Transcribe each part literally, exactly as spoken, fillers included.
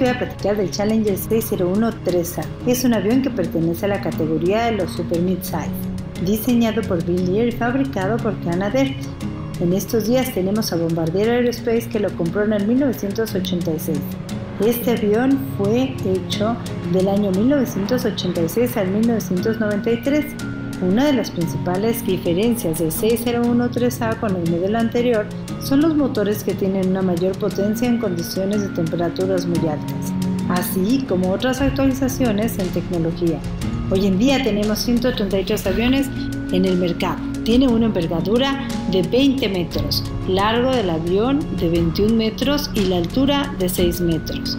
les voy a platicar del Challenger seis cero uno tres A. Es un avión que pertenece a la categoría de los super midsize, diseñado por Bill Lear y fabricado por Canadair. En estos días tenemos a Bombardier Aerospace, que lo compró en el mil novecientos ochenta y seis. Este avión fue hecho del año mil novecientos ochenta y seis al mil novecientos noventa y tres. Una de las principales diferencias del seis cero uno tres A con el modelo anterior son los motores, que tienen una mayor potencia en condiciones de temperaturas muy altas, así como otras actualizaciones en tecnología. Hoy en día tenemos ciento treinta y tres aviones en el mercado. Tiene una envergadura de veinte metros, largo del avión de veintiún metros y la altura de seis metros.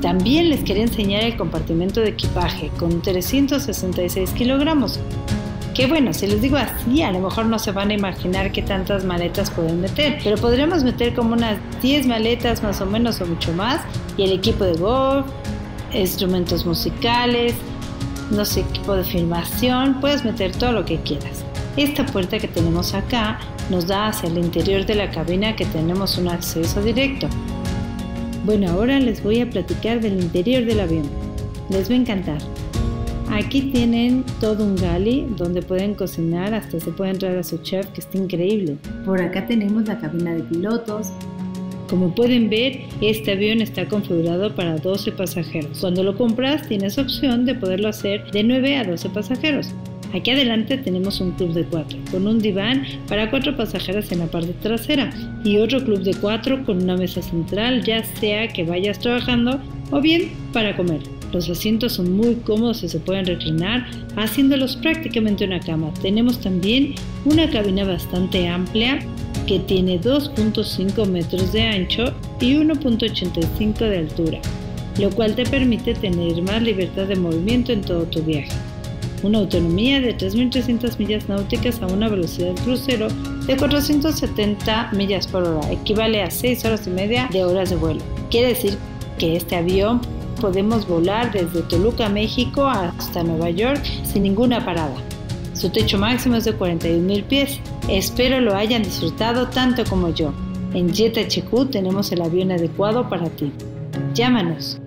También les quería enseñar el compartimento de equipaje con trescientos sesenta y seis kilogramos. Que bueno, si les digo así, a lo mejor no se van a imaginar qué tantas maletas pueden meter, pero podríamos meter como unas diez maletas más o menos, o mucho más, y el equipo de golf, instrumentos musicales, no sé, equipo de filmación, puedes meter todo lo que quieras. Esta puerta que tenemos acá nos da hacia el interior de la cabina, que tenemos un acceso directo. Bueno, ahora les voy a platicar del interior del avión. Les va a encantar. Aquí tienen todo un galley donde pueden cocinar, hasta se pueden traer a su chef, que está increíble. Por acá tenemos la cabina de pilotos. Como pueden ver, este avión está configurado para doce pasajeros. Cuando lo compras tienes opción de poderlo hacer de nueve a doce pasajeros. Aquí adelante tenemos un club de cuatro, con un diván para cuatro pasajeros en la parte trasera, y otro club de cuatro con una mesa central, ya sea que vayas trabajando o bien para comer. Los asientos son muy cómodos y se pueden reclinar, haciéndolos prácticamente una cama. Tenemos también una cabina bastante amplia, que tiene dos punto cinco metros de ancho y uno punto ochenta y cinco de altura, lo cual te permite tener más libertad de movimiento en todo tu viaje. Una autonomía de tres mil trescientas millas náuticas a una velocidad crucero de cuatrocientas setenta millas por hora, equivale a seis horas y media de horas de vuelo. Quiere decir que este avión podemos volar desde Toluca, México, hasta Nueva York sin ninguna parada. Su techo máximo es de cuarenta y un mil pies. Espero lo hayan disfrutado tanto como yo. En JetHQ tenemos el avión adecuado para ti. Llámanos.